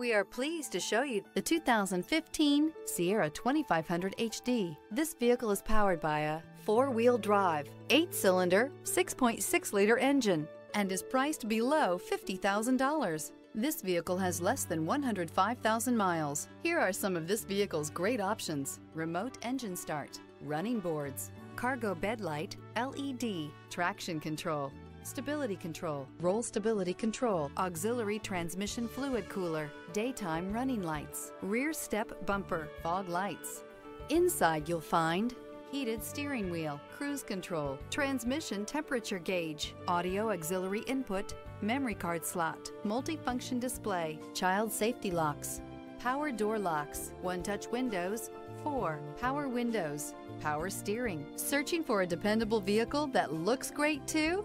We are pleased to show you the 2015 Sierra 2500 HD. This vehicle is powered by a four-wheel drive, 8-cylinder, 6.6-liter engine, and is priced below $50,000. This vehicle has less than 105,000 miles. Here are some of this vehicle's great options: remote engine start, running boards, cargo bed light, LED, traction control, stability control, roll stability control, auxiliary transmission fluid cooler, daytime running lights, rear step bumper, fog lights. Inside you'll find heated steering wheel, cruise control, transmission temperature gauge, audio auxiliary input, memory card slot, multifunction display, child safety locks, power door locks, one-touch windows, 4 power windows, power steering. Searching for a dependable vehicle that looks great too?